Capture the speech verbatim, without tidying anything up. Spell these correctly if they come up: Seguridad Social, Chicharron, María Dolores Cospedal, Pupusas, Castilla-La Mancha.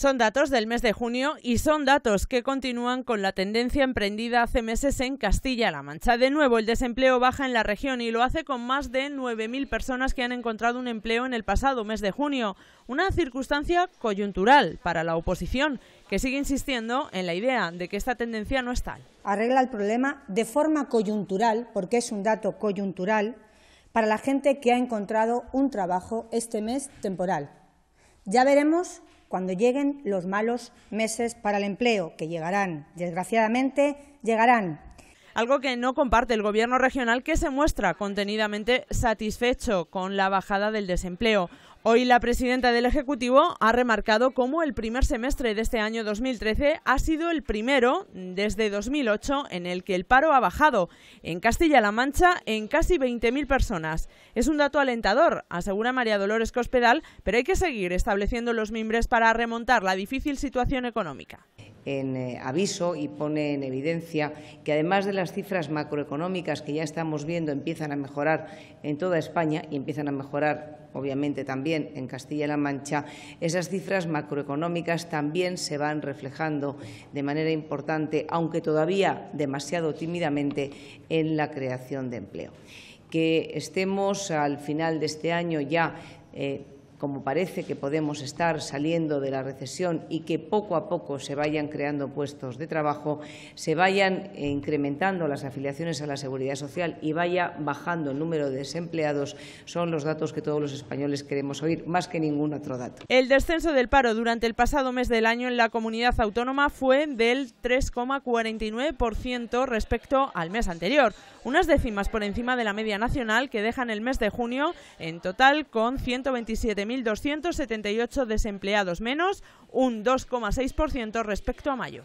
Son datos del mes de junio y son datos que continúan con la tendencia emprendida hace meses en Castilla-La Mancha. De nuevo, el desempleo baja en la región y lo hace con más de nueve mil personas que han encontrado un empleo en el pasado mes de junio. Una circunstancia coyuntural para la oposición, que sigue insistiendo en la idea de que esta tendencia no es tal. Arregla el problema de forma coyuntural, porque es un dato coyuntural, para la gente que ha encontrado un trabajo este mes temporal. Ya veremos cuando lleguen los malos meses para el empleo, que llegarán, desgraciadamente, llegarán. Algo que no comparte el Gobierno regional, que se muestra contenidamente satisfecho con la bajada del desempleo. Hoy la presidenta del Ejecutivo ha remarcado cómo el primer semestre de este año dos mil trece ha sido el primero desde dos mil ocho en el que el paro ha bajado, en Castilla-La Mancha, en casi veinte mil personas. Es un dato alentador, asegura María Dolores Cospedal, pero hay que seguir estableciendo los mimbres para remontar la difícil situación económica. En eh, aviso y pone en evidencia que, además de las cifras macroeconómicas que ya estamos viendo empiezan a mejorar en toda España y empiezan a mejorar obviamente también en Castilla-La Mancha, esas cifras macroeconómicas también se van reflejando de manera importante, aunque todavía demasiado tímidamente, en la creación de empleo. Que estemos al final de este año ya eh, como parece que podemos estar saliendo de la recesión y que poco a poco se vayan creando puestos de trabajo, se vayan incrementando las afiliaciones a la Seguridad Social y vaya bajando el número de desempleados, son los datos que todos los españoles queremos oír, más que ningún otro dato. El descenso del paro durante el pasado mes del año en la comunidad autónoma fue del tres coma cuarenta y nueve por ciento respecto al mes anterior, unas décimas por encima de la media nacional, que dejan el mes de junio en total con ciento veintisiete mil doscientos setenta y ocho desempleados menos, un dos coma seis por ciento respecto a mayo.